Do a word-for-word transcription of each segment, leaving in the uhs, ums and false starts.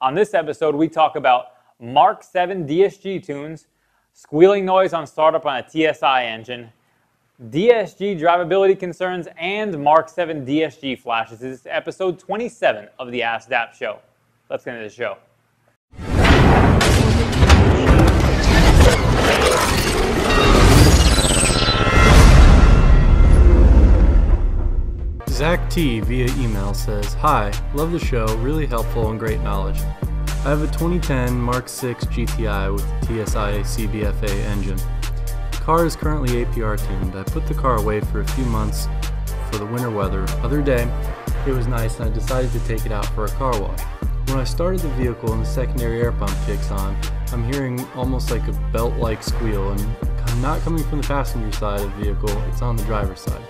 On this episode, we talk about Mark seven D S G tunes, squealing noise on startup on a T S I engine, D S G drivability concerns, and Mark seven D S G flashes. This is episode twenty-seven of the AskDAP show. Let's get into the show. Zach T via email says, "Hi, love the show, really helpful and great knowledge. I have a twenty ten Mark six G T I with T S I C B F A engine. The car is currently A P R tuned. I put the car away for a few months for the winter weather. Other day, it was nice and I decided to take it out for a car wash. When I started the vehicle and the secondary air pump kicks on, I'm hearing almost like a belt-like squeal, and not coming from the passenger side of the vehicle, it's on the driver's side.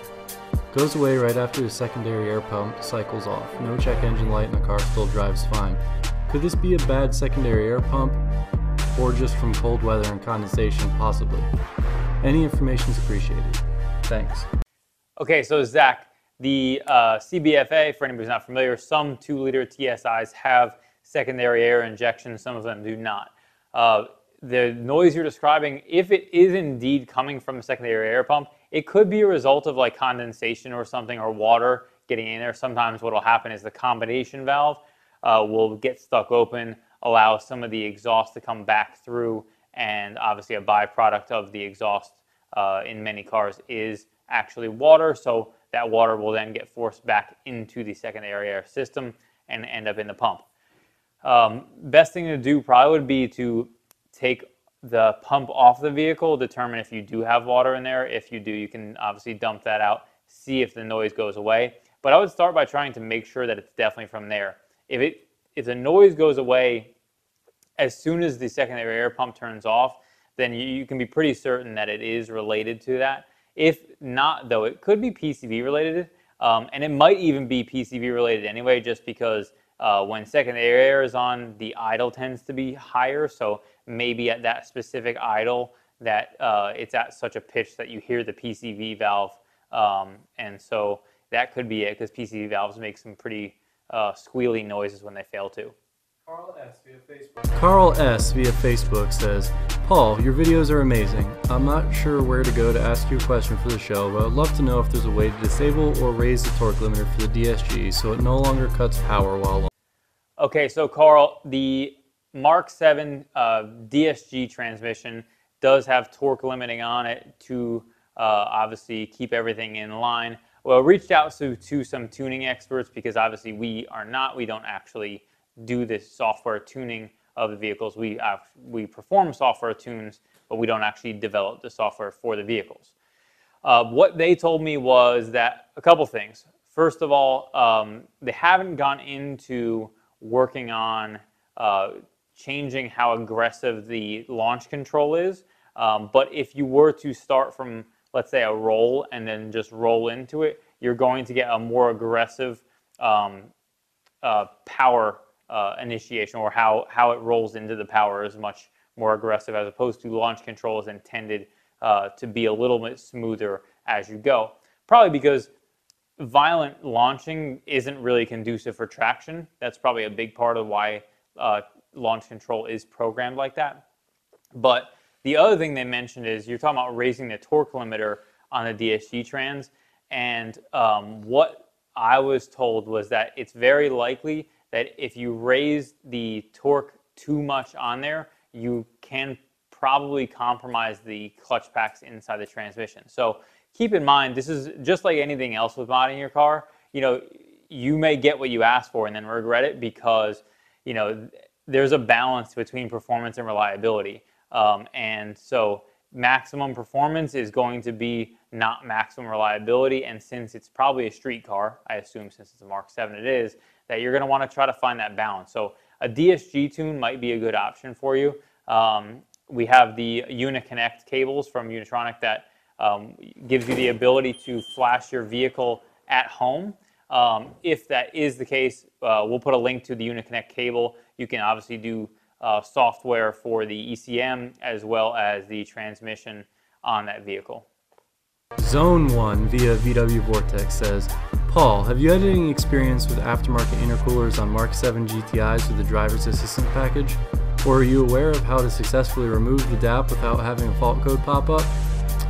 Goes away right after the secondary air pump cycles off. No check engine light and the car still drives fine. Could this be a bad secondary air pump or just from cold weather and condensation possibly? Any information is appreciated. Thanks." Okay, so Zach, the uh, C B F A, for anybody who's not familiar, some two liter T S Is have secondary air injection, some of them do not. Uh, the noise you're describing, if it is indeed coming from the secondary air pump, it could be a result of like condensation or something, or water getting in there. Sometimes what will happen is the combination valve uh, will get stuck open, allow some of the exhaust to come back through, and obviously a byproduct of the exhaust uh, in many cars is actually water, so that water will then get forced back into the secondary air system and end up in the pump. Um, best thing to do probably would be to take the pump off the vehicle, determine if you do have water in there. If you do, you can obviously dump that out, see if the noise goes away. But I would start by trying to make sure that it's definitely from there. If it, if the noise goes away as soon as the secondary air pump turns off, then you, you can be pretty certain that it is related to that. If not, though, it could be P C V related, um, and it might even be P C V related anyway, just because uh, when secondary air is on, the idle tends to be higher, so maybe at that specific idle that uh, it's at such a pitch that you hear the P C V valve, um, and so that could be it, because P C V valves make some pretty uh, squealy noises when they fail to. Carl S. via Facebook. Carl S. via Facebook says, "Paul, your videos are amazing. I'm not sure where to go to ask you a question for the show, but I'd love to know if there's a way to disable or raise the torque limiter for the D S G so it no longer cuts power while on." Okay, so Carl, the Mark seven uh, D S G transmission does have torque limiting on it to uh, obviously keep everything in line. Well, I reached out to, to some tuning experts because obviously we are not, we don't actually do this software tuning of the vehicles. We, uh, we perform software tunes, but we don't actually develop the software for the vehicles. Uh, what they told me was that a couple things. First of all, um, they haven't gone into working on uh, changing how aggressive the launch control is, um, but if you were to start from, let's say, a roll and then just roll into it, you're going to get a more aggressive um, uh, power uh, initiation, or how, how it rolls into the power is much more aggressive, as opposed to launch control is intended uh, to be a little bit smoother as you go. Probably because violent launching isn't really conducive for traction. That's probably a big part of why uh, launch control is programmed like that. But the other thing they mentioned is you're talking about raising the torque limiter on the D S G trans, and um, what I was told was that it's very likely that if you raise the torque too much on there, you can probably compromise the clutch packs inside the transmission. So keep in mind, this is just like anything else with modding your car. You know, you may get what you asked for and then regret it, because, you know, there's a balance between performance and reliability. Um, and so maximum performance is going to be not maximum reliability. And since it's probably a street car, I assume since it's a Mark seven it is, that you're going to want to try to find that balance. So a D S G tune might be a good option for you. Um, we have the Uniconnect cables from Unitronic that um, gives you the ability to flash your vehicle at home. Um, if that is the case, uh, we'll put a link to the Uniconnect cable. You can obviously do uh, software for the E C M as well as the transmission on that vehicle. Zone one via V W Vortex says, Paul, have you had any experience with aftermarket intercoolers on Mark seven G T Is with the driver's assistance package? Or are you aware of how to successfully remove the D A P without having a fault code pop up?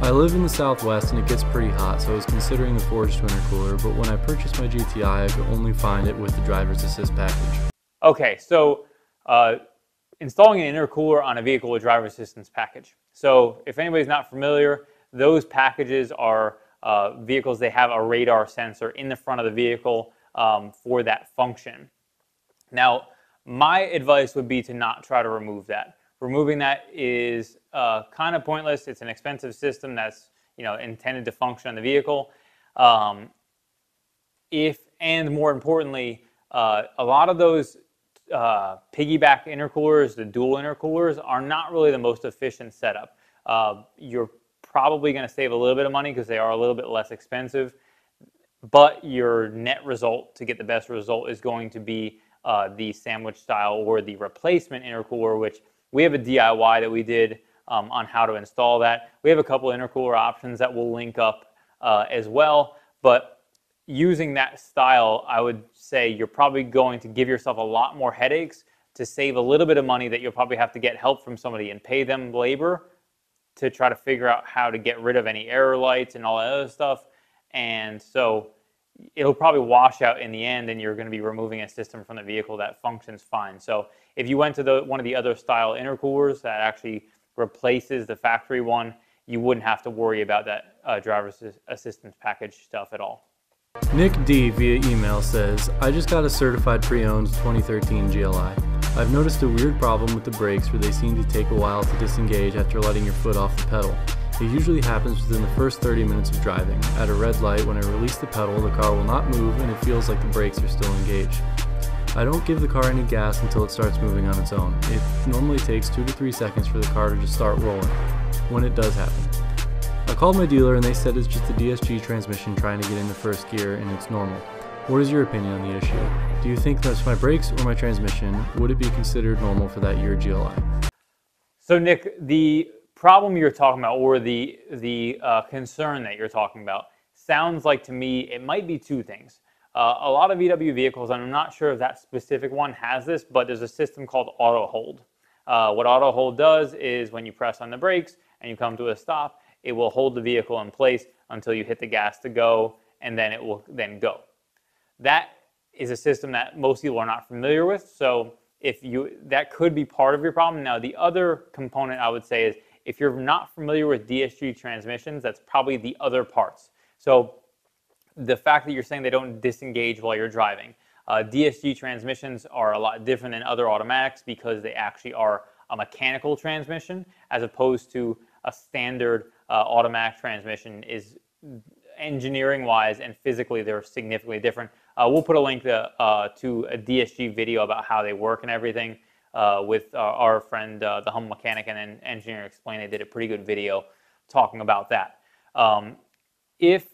I live in the Southwest and it gets pretty hot, so I was considering a forged intercooler, but when I purchased my G T I, I could only find it with the driver's assist package. Okay, so uh, installing an intercooler on a vehicle with driver's assistance package. So if anybody's not familiar, those packages are uh, vehicles, they have a radar sensor in the front of the vehicle um, for that function. Now, my advice would be to not try to remove that. Removing that is uh, kind of pointless. It's an expensive system that's, you know, intended to function on the vehicle. Um, if, and more importantly, uh, a lot of those uh, piggyback intercoolers, the dual intercoolers, are not really the most efficient setup. Uh, you're probably going to save a little bit of money because they are a little bit less expensive, but your net result to get the best result is going to be uh, the sandwich style or the replacement intercooler, which we have a D I Y that we did um, on how to install that. We have a couple intercooler options that we'll link up uh, as well, but using that style, I would say you're probably going to give yourself a lot more headaches to save a little bit of money that you'll probably have to get help from somebody and pay them labor to try to figure out how to get rid of any error lights and all that other stuff. And so it'll probably wash out in the end, and you're going to be removing a system from the vehicle that functions fine. So if you went to the, one of the other style intercoolers that actually replaces the factory one, you wouldn't have to worry about that uh, driver's assistance package stuff at all. Nick D via email says, I just got a certified pre-owned twenty thirteen G L I. I've noticed a weird problem with the brakes where they seem to take a while to disengage after letting your foot off the pedal. It usually happens within the first thirty minutes of driving. At a red light, when I release the pedal, the car will not move and it feels like the brakes are still engaged. I don't give the car any gas until it starts moving on its own. It normally takes two to three seconds for the car to just start rolling, when it does happen. I called my dealer and they said it's just the D S G transmission trying to get into first gear and it's normal. What is your opinion on the issue? Do you think that's my brakes or my transmission? Would it be considered normal for that year G L I? So Nick, the problem you're talking about, or the the uh, concern that you're talking about, sounds like to me it might be two things. Uh, a lot of V W vehicles, and I'm not sure if that specific one has this, but there's a system called auto hold. Uh, what auto hold does is when you press on the brakes and you come to a stop, it will hold the vehicle in place until you hit the gas to go, and then it will then go. That is a system that most people are not familiar with, so if you that could be part of your problem. Now, the other component I would say is, if you're not familiar with D S G transmissions, that's probably the other parts. So the fact that you're saying they don't disengage while you're driving. Uh, D S G transmissions are a lot different than other automatics because they actually are a mechanical transmission as opposed to a standard uh, automatic transmission. Is engineering-wise and physically, they're significantly different. Uh, we'll put a link to, uh, to a D S G video about how they work and everything. Uh, with uh, our friend, uh, the Humble Mechanic, and then Engineer Explained, they did a pretty good video talking about that. Um, if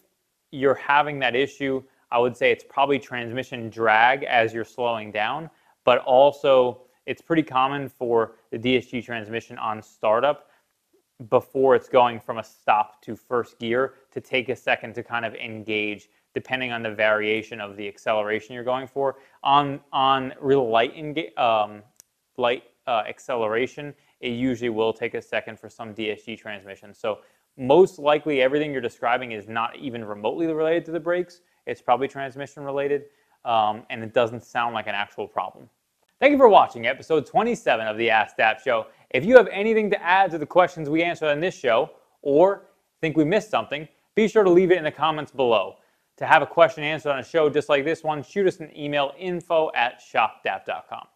you're having that issue, I would say it's probably transmission drag as you're slowing down, but also it's pretty common for the D S G transmission on startup before it's going from a stop to first gear to take a second to kind of engage, depending on the variation of the acceleration you're going for. On, on real light engage, um, light uh, acceleration, it usually will take a second for some D S G transmissions. So most likely everything you're describing is not even remotely related to the brakes. It's probably transmission related, um, and it doesn't sound like an actual problem. Thank you for watching episode twenty-seven of the AskDAP Show. If you have anything to add to the questions we answered on this show, or think we missed something, be sure to leave it in the comments below. To have a question answered on a show just like this one, shoot us an email, info at shopdap dot com.